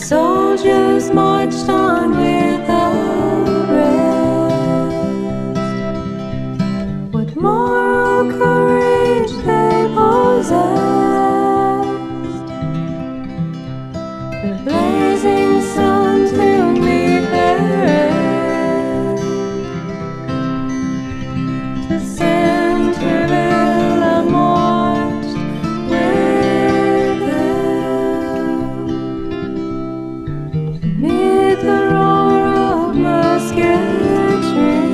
Soldiers marched on without rest. What moral courage they possessed. The blazing sun to meet their end. To Centerville marched with them. Amid the roar of musketry,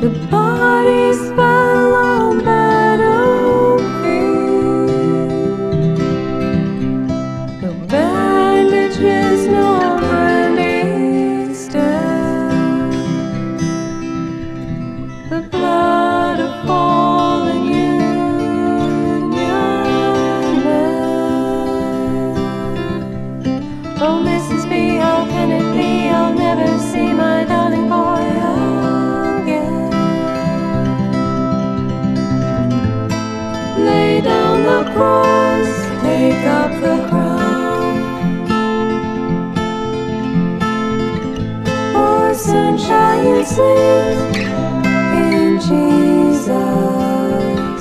the bodies fell on the battlefield. No bandages, no running steps. The blood of fallen Union men. Oh, Mrs. B, how can it be I'll never see my darling boy again? Lay down the cross, take up the crown. For soon shall you sleep in Jesus,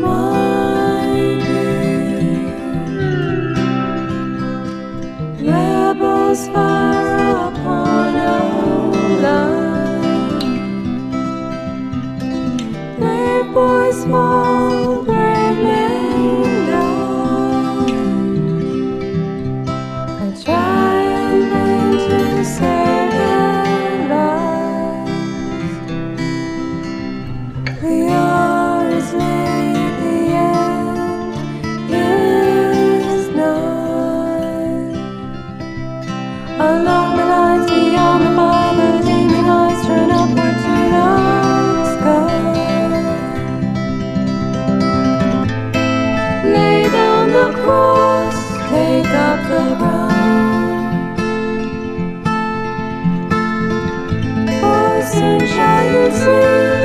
my King. Rebels fire upon our land. Brave boys fall, brave men die. A triumph to save their lives. The hour is late, the end is nigh. Along the lines beyond the fire, the gleaming eyes turn upward to the sky. Lay down the cross, take up the crown. For soon shall you see